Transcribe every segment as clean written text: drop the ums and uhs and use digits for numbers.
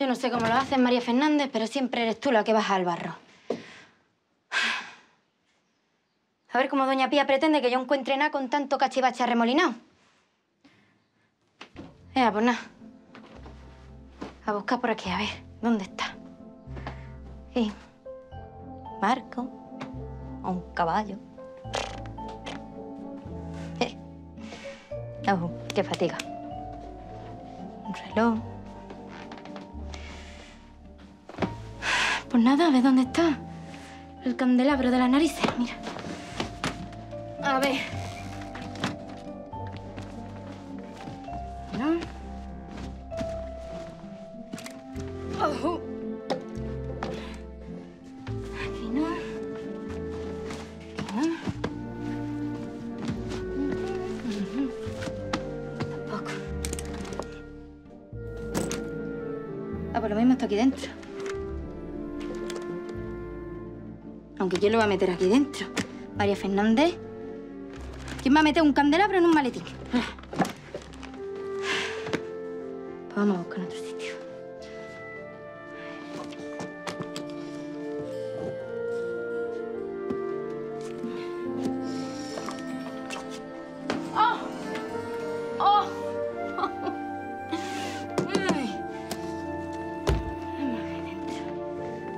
Yo no sé cómo lo haces, María Fernández, pero siempre eres tú la que baja al barro. A ver cómo Doña Pía pretende que yo encuentre nada con tanto cachivache arremolinado. Pues nada. A buscar por aquí, a ver, ¿dónde está? Sí. Marco. A un caballo. Oh, qué fatiga. Un reloj. Pues nada, a ver dónde está. El candelabro de las narices, mira. A ver. ¿No? Oh. Aquí no. Aquí no. Tampoco. Por lo mismo está aquí dentro. Aunque yo lo voy a meter aquí dentro. María Fernández. ¿Quién va a meter un candelabro en un maletín? Pues vamos a buscar otro sitio. ¡Oh! ¡Oh!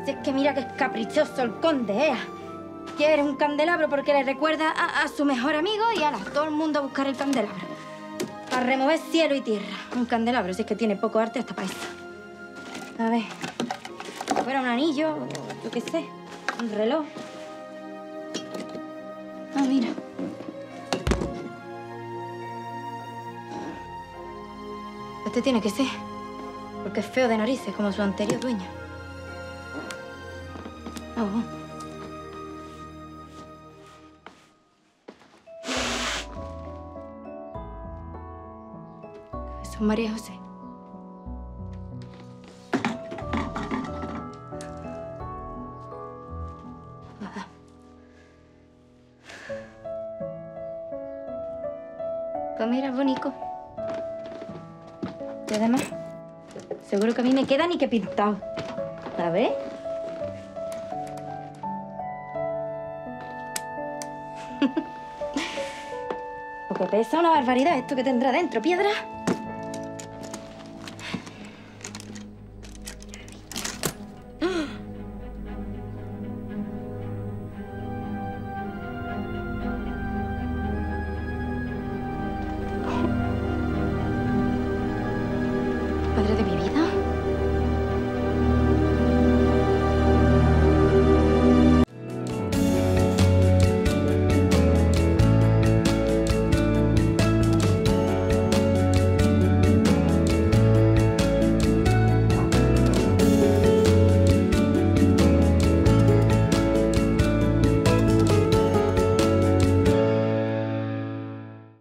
Si es que mira que es caprichoso el conde, ¿eh? Quiere un candelabro porque le recuerda a su mejor amigo y ala, todo el mundo a buscar el candelabro. Para remover cielo y tierra. Un candelabro, si es que tiene poco arte hasta para eso. A ver, si fuera un anillo, yo qué sé, un reloj. Ah, mira. Este tiene que ser, porque es feo de narices como su anterior dueño. Oh. María José. Nada. Pues mira, bonito. Y además, seguro que a mí me queda ni que pintado. A ver. Porque pesa una barbaridad esto que tendrá dentro, piedra. Madre de mi vida.